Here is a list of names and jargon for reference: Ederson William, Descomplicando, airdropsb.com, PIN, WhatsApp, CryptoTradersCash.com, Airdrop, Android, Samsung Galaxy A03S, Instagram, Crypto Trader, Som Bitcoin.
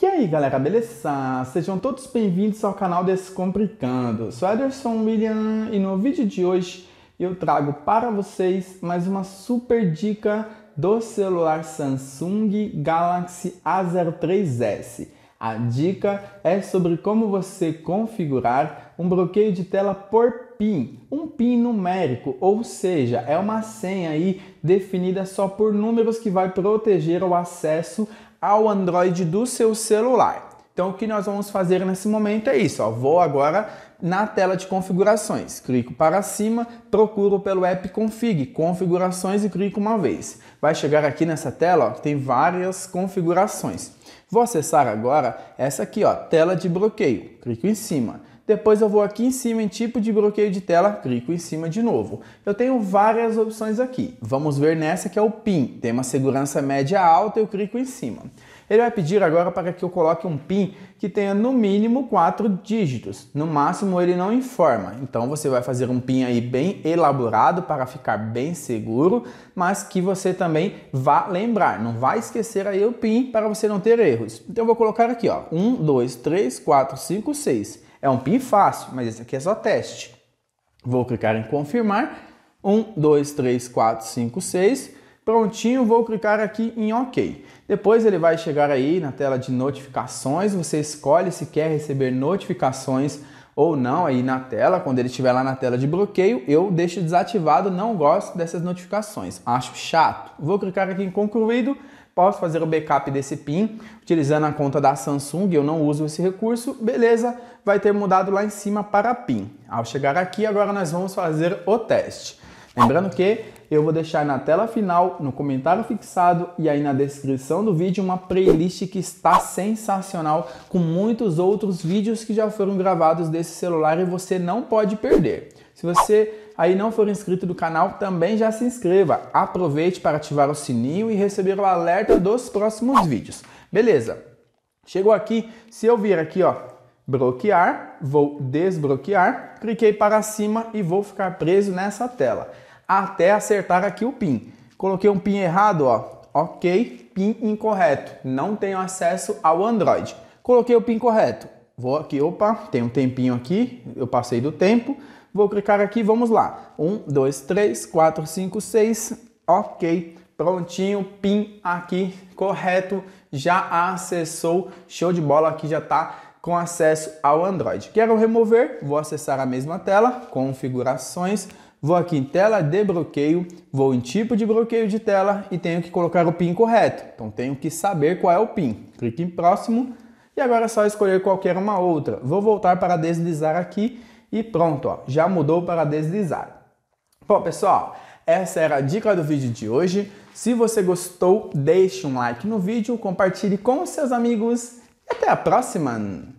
E aí galera, beleza? Sejam todos bem-vindos ao canal Descomplicando. Sou Ederson William e no vídeo de hoje eu trago para vocês mais uma super dica do celular Samsung Galaxy A03S. A dica é sobre como você configurar um bloqueio de tela por PIN, um PIN numérico, ou seja, é uma senha aí definida só por números que vai proteger o acesso ao Android do seu celular. Então o que nós vamos fazer nesse momento é isso, ó. Vou agora na tela de configurações, clico para cima, procuro pelo app config, configurações e clico uma vez. Vai chegar aqui nessa tela, ó, que tem várias configurações. Vou acessar agora essa aqui, ó, tela de bloqueio, clico em cima. Depois eu vou aqui em cima em tipo de bloqueio de tela, clico em cima de novo. Eu tenho várias opções aqui. Vamos ver nessa que é o PIN. Tem uma segurança média alta, eu clico em cima. Ele vai pedir agora para que eu coloque um PIN que tenha no mínimo 4 dígitos. No máximo ele não informa. Então você vai fazer um PIN aí bem elaborado para ficar bem seguro, mas que você também vá lembrar. Não vai esquecer aí o PIN para você não ter erros. Então eu vou colocar aqui, ó, 1, 2, 3, 4, 5, 6. É um PIN fácil, mas esse aqui é só teste. Vou clicar em confirmar. 1, 2, 3, 4, 5, 6. Prontinho, vou clicar aqui em OK. Depois ele vai chegar aí na tela de notificações. Você escolhe se quer receber notificações ou não aí na tela. Quando ele estiver lá na tela de bloqueio, eu deixo desativado. Não gosto dessas notificações. Acho chato. Vou clicar aqui em concluído. Posso fazer o backup desse PIN utilizando a conta da Samsung, eu não uso esse recurso, beleza, vai ter mudado lá em cima para PIN. Ao chegar aqui, agora nós vamos fazer o teste. Lembrando que eu vou deixar na tela final, no comentário fixado e aí na descrição do vídeo uma playlist que está sensacional com muitos outros vídeos que já foram gravados desse celular e você não pode perder. Se você aí não for inscrito do canal, também já se inscreva. Aproveite para ativar o sininho e receber o alerta dos próximos vídeos. Beleza? Chegou aqui, se eu vir aqui, ó, bloquear, vou desbloquear, cliquei para cima e vou ficar preso nessa tela, até acertar aqui o PIN. Coloquei um PIN errado, ó, ok, PIN incorreto, não tenho acesso ao Android. Coloquei o PIN correto, vou aqui, opa, tem um tempinho aqui, eu passei do tempo. Vou clicar aqui, vamos lá, 1, 2, 3, 4, 5, 6, ok, prontinho, PIN aqui, correto, já acessou, show de bola, aqui já está com acesso ao Android. Quero remover, vou acessar a mesma tela, configurações, vou aqui em tela de bloqueio, vou em tipo de bloqueio de tela e tenho que colocar o PIN correto, então tenho que saber qual é o PIN, clique em próximo e agora é só escolher qualquer uma outra, vou voltar para deslizar aqui. E pronto, ó, já mudou para deslizar. Bom, pessoal, essa era a dica do vídeo de hoje. Se você gostou, deixe um like no vídeo, compartilhe com seus amigos e até a próxima!